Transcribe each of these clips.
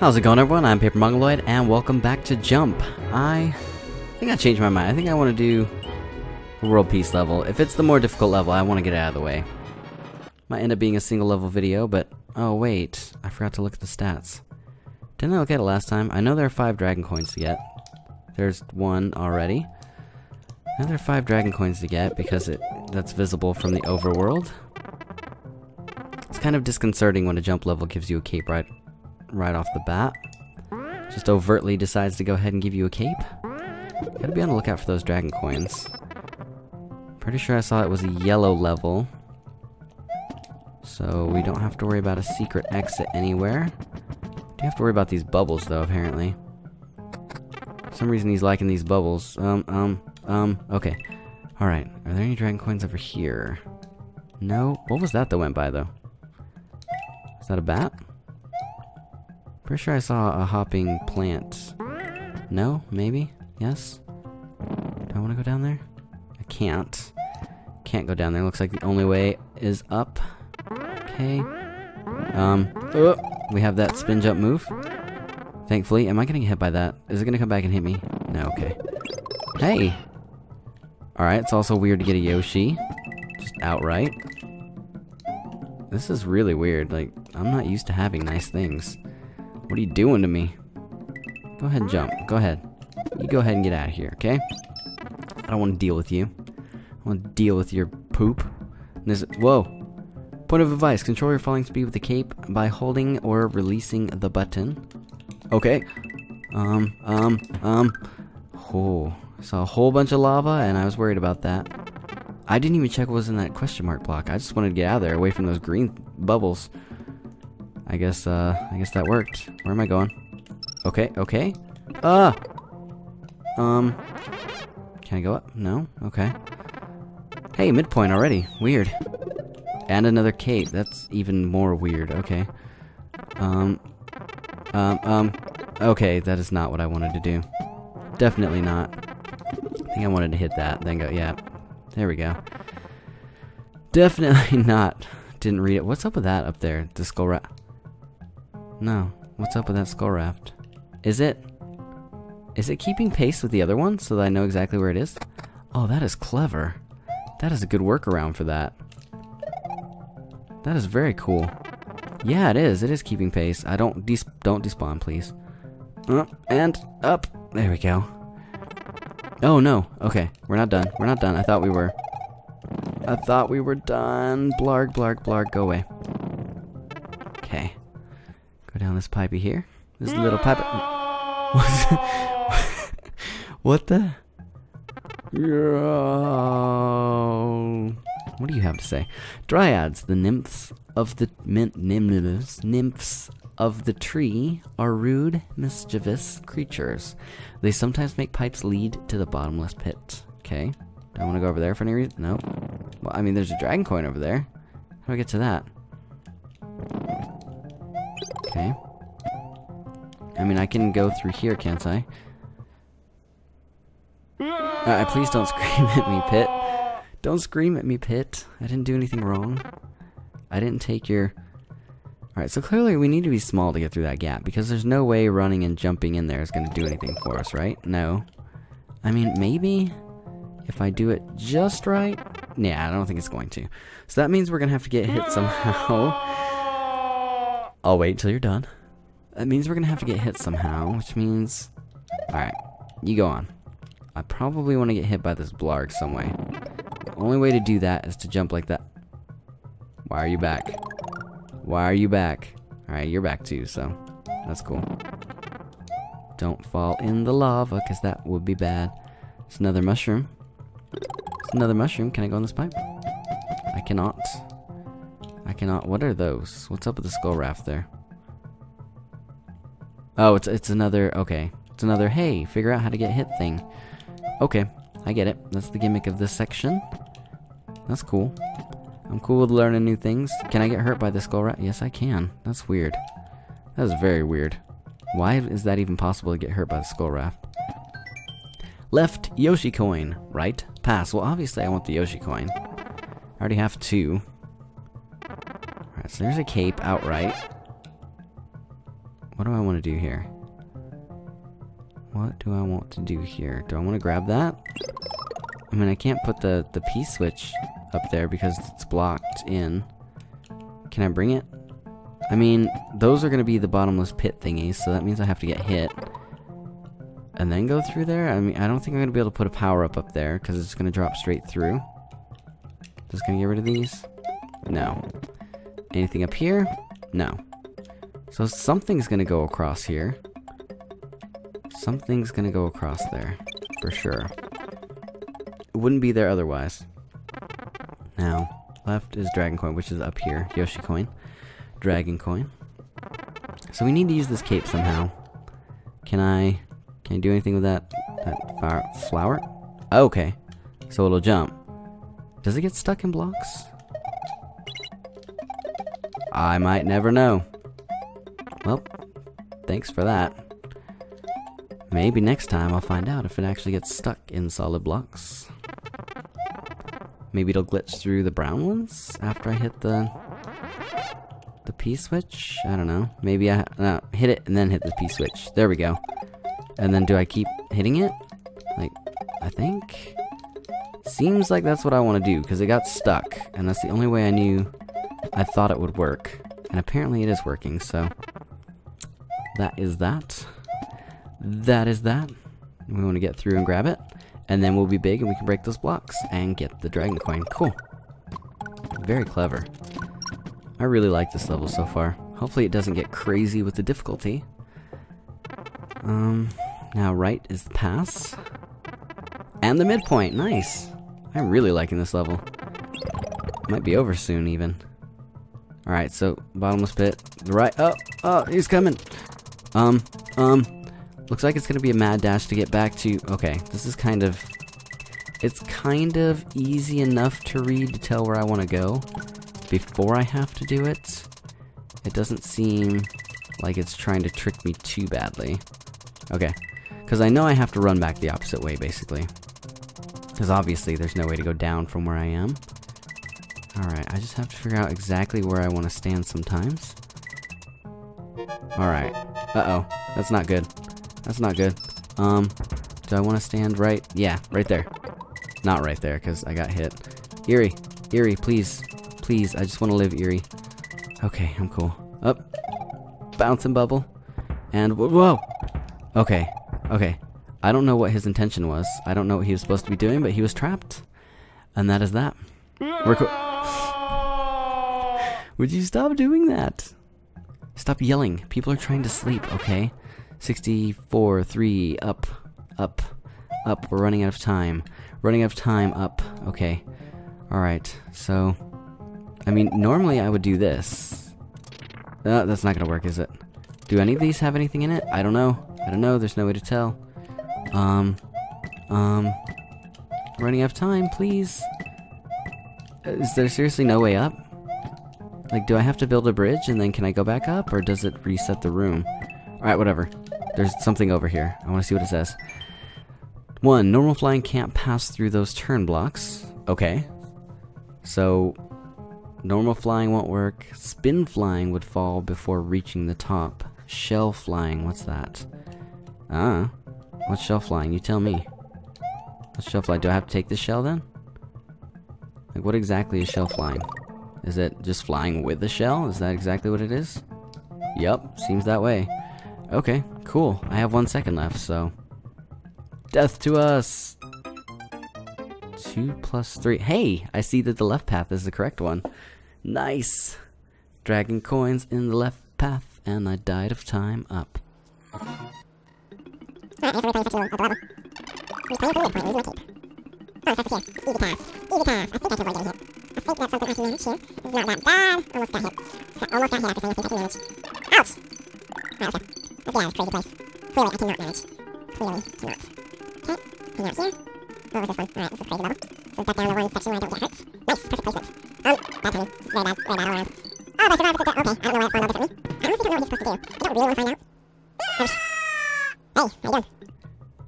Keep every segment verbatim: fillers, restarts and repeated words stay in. How's it going, everyone? I'm PaperMongoloid, and welcome back to JUMP. I think I changed my mind. I think I want to do the World Peace level. If it's the more difficult level, I want to get it out of the way. Might end up being a single level video, but... oh, wait. I forgot to look at the stats. Didn't I look at it last time? I know there are five Dragon Coins to get. There's one already. Now there are five Dragon Coins to get, because it that's visible from the overworld. It's kind of disconcerting when a jump level gives you a Cape Ride right off the bat. Just overtly decides to go ahead and give you a cape. Gotta be on the lookout for those Dragon Coins. Pretty sure I saw it was a yellow level, so we don't have to worry about a secret exit anywhere. Do have to worry about these bubbles, though, apparently. For some reason he's liking these bubbles. Um, um, um, okay. Alright, are there any Dragon Coins over here? No? What was that that went by, though? Is that a bat? Pretty sure I saw a hopping plant. No? Maybe? Yes? Do I want to go down there? I can't. Can't go down there. Looks like the only way is up. Okay. Um. Oh, we have that spin jump move. Thankfully. Am I getting hit by that? Is it going to come back and hit me? No, okay. Hey! Alright, it's also weird to get a Yoshi. Just outright. This is really weird. Like, I'm not used to having nice things. What are you doing to me? Go ahead and jump. Go ahead. You go ahead and get out of here, okay? I don't want to deal with you. I want to deal with your poop. This, whoa! Point of advice. Control your falling speed with the cape by holding or releasing the button. Okay. Um, um, um. Oh. I saw a whole bunch of lava, and I was worried about that. I didn't even check what was in that question mark block. I just wanted to get out of there, away from those green bubbles. I guess, uh, I guess that worked. Where am I going? Okay, okay. Ah! Um. Can I go up? No? Okay. Hey, midpoint already. Weird. And another cape. That's even more weird. Okay. Um. Um, um. Okay, that is not what I wanted to do. Definitely not. I think I wanted to hit that, then go, yeah. There we go. Definitely not. Didn't read it. What's up with that up there? The skull raft. No. What's up with that skull raft? Is it... is it keeping pace with the other one so that I know exactly where it is? Oh, that is clever. That is a good workaround for that. That is very cool. Yeah, it is. It is keeping pace. I don't... des don't despawn, please. Uh, and up. There we go. Oh, no. Okay. We're not done. We're not done. I thought we were. I thought we were done. Blarg, blarg, blarg. Go away. Okay. Go down this pipey here. This little pipe. What the? Yo. What do you have to say? Dryads, the nymphs of the mint nymphs, nymphs of the tree, are rude, mischievous creatures. They sometimes make pipes lead to the bottomless pit. Okay. Do I want to go over there for any reason? No. Well, I mean, there's a Dragon Coin over there. How do I get to that? Okay. I mean, I can go through here, can't I? Alright, please don't scream at me, Pit. Don't scream at me, Pit. I didn't do anything wrong. I didn't take your... Alright, so clearly we need to be small to get through that gap, because there's no way running and jumping in there is going to do anything for us, right? No. I mean, maybe if I do it just right? Nah, I don't think it's going to. So that means we're going to have to get hit somehow. I'll wait till you're done. That means we're going to have to get hit somehow, which means... Alright, you go on. I probably want to get hit by this blarg some way. The only way to do that is to jump like that. Why are you back? Why are you back? Alright, you're back too, so that's cool. Don't fall in the lava, because that would be bad. It's another mushroom. It's another mushroom. Can I go in this pipe? I cannot. I cannot. What are those? What's up with the skull raft there? Oh, it's it's another... okay. It's another, hey, figure out how to get hit thing. Okay, I get it. That's the gimmick of this section. That's cool. I'm cool with learning new things. Can I get hurt by this skull rat? Yes, I can. That's weird. That is very weird. Why is that even possible to get hurt by the skull raft? Left, Yoshi coin. Right, pass. Well, obviously I want the Yoshi coin. I already have two. Alright, so there's a cape outright. what do I want to do here? What do I want to do here? Do I want to grab that? I mean, I can't put the, the P-switch up there because it's blocked in. Can I bring it? I mean, those are going to be the bottomless pit thingies, so that means I have to get hit. And then go through there? I mean, I don't think I'm going to be able to put a power-up up there, because it's going to drop straight through. Just going to get rid of these? No. Anything up here? No. So something's going to go across here. Something's going to go across there, for sure. It wouldn't be there otherwise. Now, left is Dragon Coin, which is up here. Yoshi Coin. Dragon Coin. So we need to use this cape somehow. Can I... Can I do anything with that, that flower? Oh, okay. So it'll jump. Does it get stuck in blocks? I might never know. Well, thanks for that. Maybe next time I'll find out if it actually gets stuck in solid blocks. Maybe it'll glitch through the brown ones after I hit the the P-switch? I don't know. Maybe I no, hit it and then hit the P-switch. There we go. And then do I keep hitting it? Like, I think? Seems like that's what I want to do, because it got stuck. And that's the only way I knew I thought it would work. And apparently it is working, so... That is that. That is that. We want to get through and grab it. And then we'll be big and we can break those blocks and get the Dragon Coin. Cool. Very clever. I really like this level so far. Hopefully it doesn't get crazy with the difficulty. Um, now right is the pass. And the midpoint, nice! I'm really liking this level. Might be over soon, even. Alright, so, bottomless pit. The right- oh! Oh, he's coming! Um, um, looks like it's gonna be a mad dash to get back to- okay, this is kind of- it's kind of easy enough to read to tell where I want to go before I have to do it. It doesn't seem like it's trying to trick me too badly. Okay, because I know I have to run back the opposite way, basically. Because obviously there's no way to go down from where I am. Alright, I just have to figure out exactly where I want to stand sometimes. Alright. Uh-oh. That's not good. That's not good. Um, do I want to stand right? Yeah, right there. Not right there, because I got hit. Eerie. Eerie, please. Please, I just want to live, Eerie. Okay, I'm cool. Up. Bouncing bubble. And whoa! Okay, okay. I don't know what his intention was. I don't know what he was supposed to be doing, but he was trapped. And that is that. We're co- Would you stop doing that? Stop yelling. People are trying to sleep, okay? sixty-four, three, up, up, up. We're running out of time. Running out of time, up. Okay. Alright, so... I mean, normally I would do this. Uh, that's not gonna work, is it? Do any of these have anything in it? I don't know. I don't know, there's no way to tell. Um, um, running out of time, please. Is there seriously no way up? Like, do I have to build a bridge and then can I go back up, or does it reset the room? Alright, whatever. There's something over here. I want to see what it says. One, normal flying can't pass through those turn blocks. Okay. So, normal flying won't work. Spin flying would fall before reaching the top. Shell flying, what's that? Ah, what's shell flying? You tell me. What's shell flying? Do I have to take this shell then? Like, what exactly is shell flying? Is it just flying with the shell? Is that exactly what it is? Yup, seems that way. Okay, cool. I have one second left, so... Death to us! Two plus three. Hey! I see that the left path is the correct one. Nice! Dragon coins in the left path. And I died of time up. I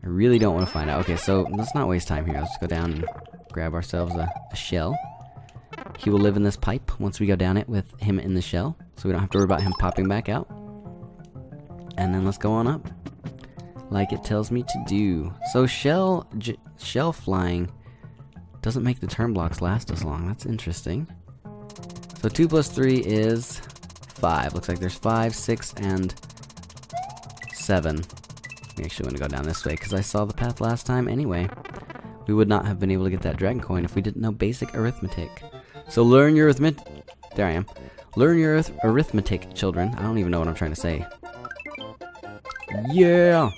really don't want to find out. Okay, so let's not waste time here. Let's go down and grab ourselves a, a shell. He will live in this pipe once we go down it with him in the shell, so we don't have to worry about him popping back out. and then let's go on up like it tells me to do. So shell j shell flying doesn't make the turn blocks last as long. That's interesting. So two plus three is five. Looks like there's five, six, and seven. We actually want to go down this way because I saw the path last time anyway. We would not have been able to get that dragon coin if we didn't know basic arithmetic. So learn your arithmetic. There I am. Learn your arithmetic, children. I don't even know what I'm trying to say. Yeah!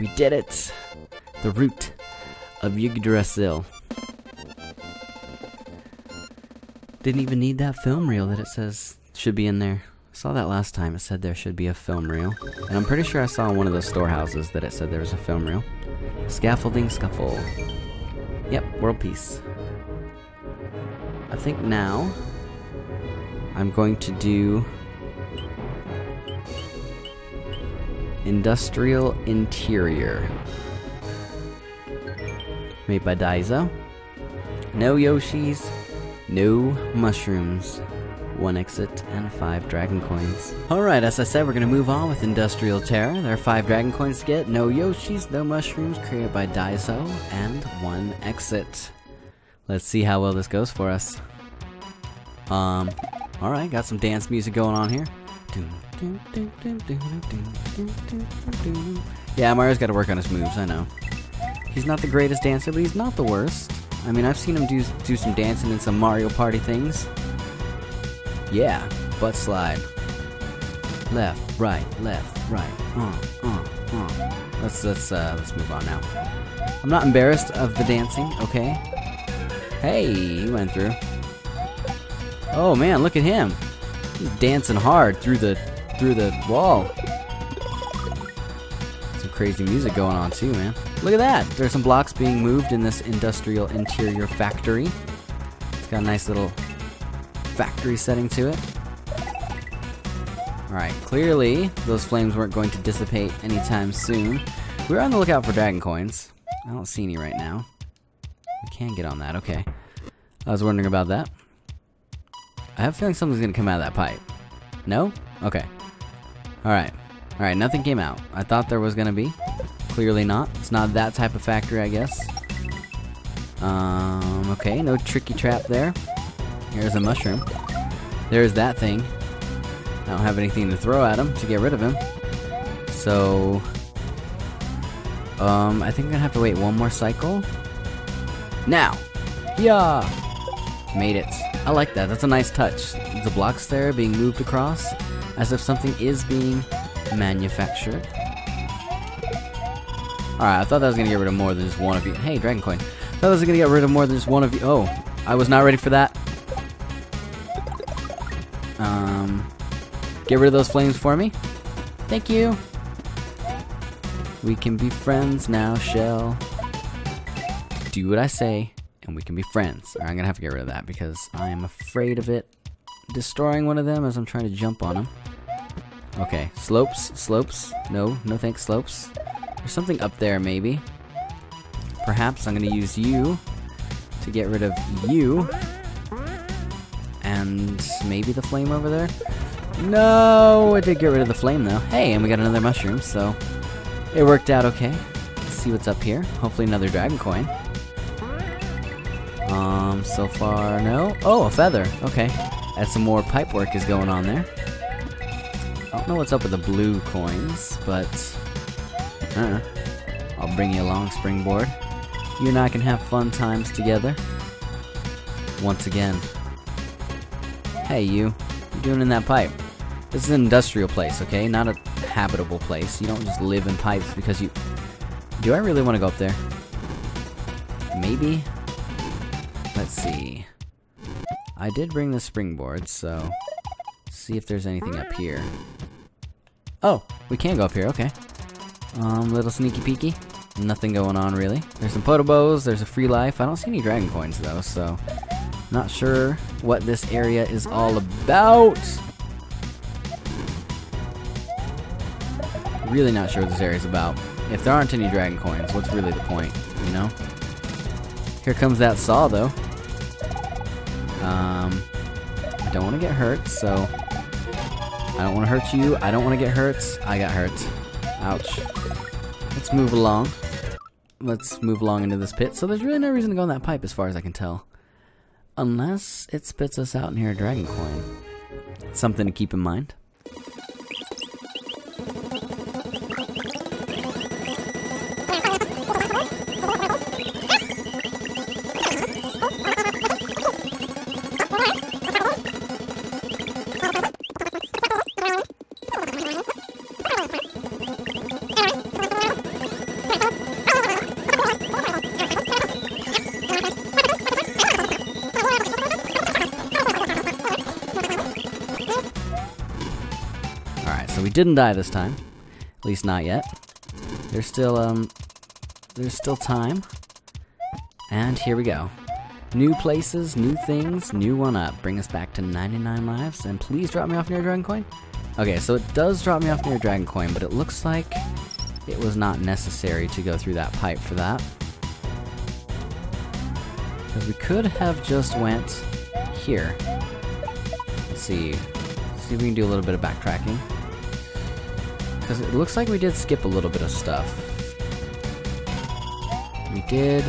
We did it! The Root of Yggdrasil. Didn't even need that film reel that it says should be in there. I saw that last time. It said there should be a film reel. And I'm pretty sure I saw in one of those storehouses that it said there was a film reel. Scaffolding Scuffle. Yep, World Peace. I think now I'm going to do Industrial Interior, made by Daizo. No Yoshis, no mushrooms, one exit and five dragon coins. Alright, as I said, we're gonna move on with Industrial Terror. There are five dragon coins to get, no Yoshis, no mushrooms, created by Daizo, and one exit. Let's see how well this goes for us. Um... Alright, got some dance music going on here. Yeah, Mario's got to work on his moves, I know. He's not the greatest dancer, but he's not the worst. I mean, I've seen him do, do some dancing in some Mario Party things. Yeah, butt slide. Left, right, left, right. Uh, uh, uh. Let's, let's, uh, let's move on now. I'm not embarrassed of the dancing, okay? Hey, he went through. Oh man, look at him! He's dancing hard through the through the wall. Some crazy music going on too, man. Look at that! There's some blocks being moved in this Industrial Interior factory. It's got a nice little factory setting to it. Alright, clearly those flames weren't going to dissipate anytime soon. We're on the lookout for dragon coins. I don't see any right now. We can get on that, okay. I was wondering about that. I have a feeling something's gonna come out of that pipe. No? Okay. Alright. Alright, nothing came out. I thought there was gonna be. Clearly not. It's not that type of factory, I guess. Um, okay, no tricky trap there. Here's a mushroom. There's that thing. I don't have anything to throw at him to get rid of him. So... Um, I think I'm gonna have to wait one more cycle. Now! Yeah! Made it. I like that. That's a nice touch. The blocks there being moved across as if something is being manufactured. Alright, I thought that was going to get rid of more than just one of you. Hey, dragon coin. I thought that was going to get rid of more than just one of you. Oh, I was not ready for that. Um, get rid of those flames for me. Thank you. We can be friends now, Shell. Do what I say. And we can be friends. Right, I'm gonna have to get rid of that because I am afraid of it destroying one of them as I'm trying to jump on them. Okay, slopes, slopes. No, no thanks, slopes. There's something up there, maybe. Perhaps I'm gonna use you to get rid of you. And maybe the flame over there? No, I did get rid of the flame though. Hey, and we got another mushroom, so it worked out okay. Let's see what's up here. Hopefully another dragon coin. Um, so far, no. Oh, a feather. Okay. That's some more pipe work is going on there. I don't know what's up with the blue coins, but... Uh-uh. I'll bring you along, Springboard. You and I can have fun times together. Once again. Hey, you. What are you doing in that pipe? This is an industrial place, okay? Not a habitable place. You don't just live in pipes because you... Do I really want to go up there? Maybe? Let's see. I did bring the springboard, so see if there's anything up here. Oh, we can go up here, okay. Um, little sneaky peeky. Nothing going on really. There's some potobos, there's a free life. I don't see any dragon coins though, so not sure what this area is all about. Really not sure what this area is about. If there aren't any dragon coins, what's really the point, you know? Here comes that saw though. Um, I don't want to get hurt, so I don't want to hurt you. I don't want to get hurt. I got hurt. Ouch. Let's move along. Let's move along into this pit. So there's really no reason to go in that pipe as far as I can tell. Unless it spits us out in here a dragon coin. Something to keep in mind. Didn't die this time, at least not yet. There's still um, there's still time. And here we go. New places, new things, new one up. Bring us back to ninety-nine lives, and please drop me off near a dragon coin. Okay, so it does drop me off near a dragon coin, but it looks like it was not necessary to go through that pipe for that, because we could have just went here. Let's see, Let's see if we can do a little bit of backtracking. Because it looks like we did skip a little bit of stuff. We did.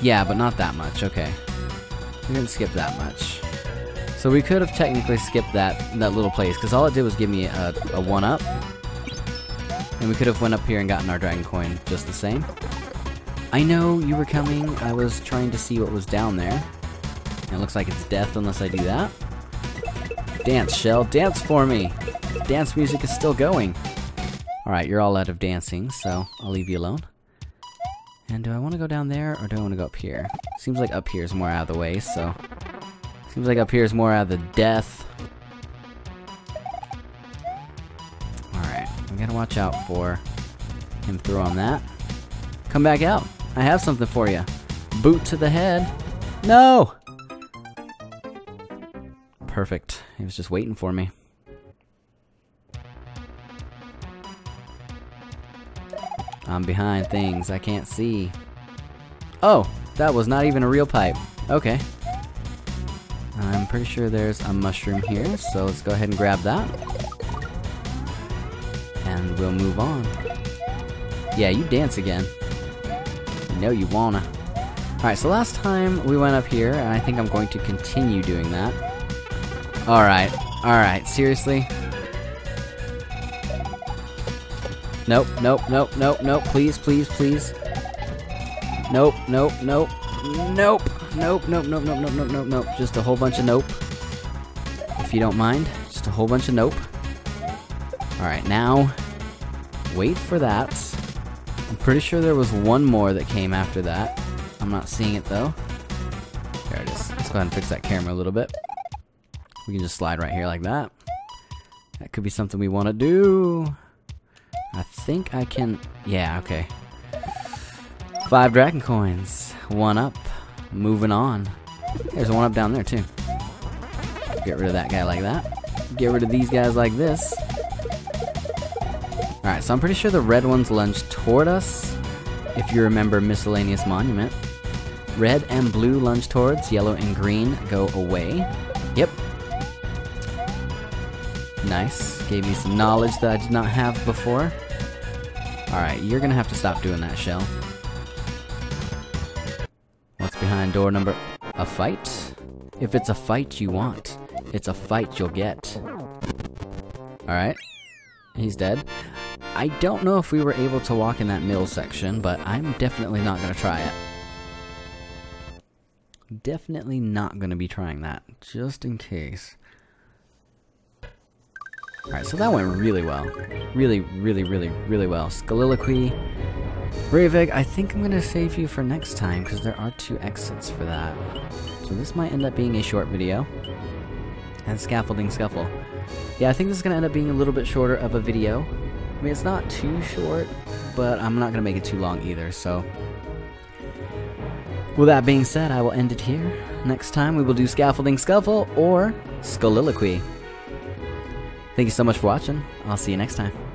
Yeah, but not that much, okay. We didn't skip that much. So we could have technically skipped that, that little place, because all it did was give me a, a one-up. And we could have went up here and gotten our dragon coin just the same. I know you were coming. I was trying to see what was down there. And it looks like it's death unless I do that. Dance, Shell. Dance for me! Dance music is still going. Alright, you're all out of dancing, so I'll leave you alone. And do I want to go down there, or do I want to go up here? Seems like up here is more out of the way, so... Seems like up here is more out of the death. Alright, we gotta watch out for him throwing that. Come back out. I have something for you. Boot to the head. No! Perfect. He was just waiting for me. I'm behind things. I can't see. Oh! That was not even a real pipe. Okay. I'm pretty sure there's a mushroom here, so let's go ahead and grab that. And we'll move on. Yeah, you dance again. You know you wanna. Alright, so last time we went up here, and I think I'm going to continue doing that. Alright. Alright, seriously? Nope, nope, nope, nope, nope, please, please, please. Nope, nope, nope, nope, nope, nope, nope, nope, nope, nope, nope, nope. Just a whole bunch of nope. If you don't mind, just a whole bunch of nope. Alright, now, wait for that. I'm pretty sure there was one more that came after that. I'm not seeing it though. There it is. Let's go ahead and fix that camera a little bit. We can just slide right here like that. That could be something we want to do. I think I can... Yeah, okay. Five dragon coins. One up. Moving on. There's one up down there, too. Get rid of that guy like that. Get rid of these guys like this. Alright, so I'm pretty sure the red ones lunge toward us. If you remember miscellaneous monument. Red and blue lunge towards. Yellow and green go away. Yep. Nice. Gave me some knowledge that I did not have before. Alright, you're gonna have to stop doing that, Shell. What's behind door number... A fight? If it's a fight you want, it's a fight you'll get. Alright. He's dead. I don't know if we were able to walk in that middle section, but I'm definitely not gonna try it. Definitely not gonna be trying that, just in case. Alright, so that went really well. Really, really, really, really well. Scaliloquy. Ravig, I think I'm going to save you for next time, because there are two exits for that. So this might end up being a short video. And Scaffolding Scuffle. Yeah, I think this is going to end up being a little bit shorter of a video. I mean, it's not too short, but I'm not going to make it too long either, so... With that being said, I will end it here. Next time we will do Scaffolding Scuffle or Scaliloquy. Thank you so much for watching. I'll see you next time.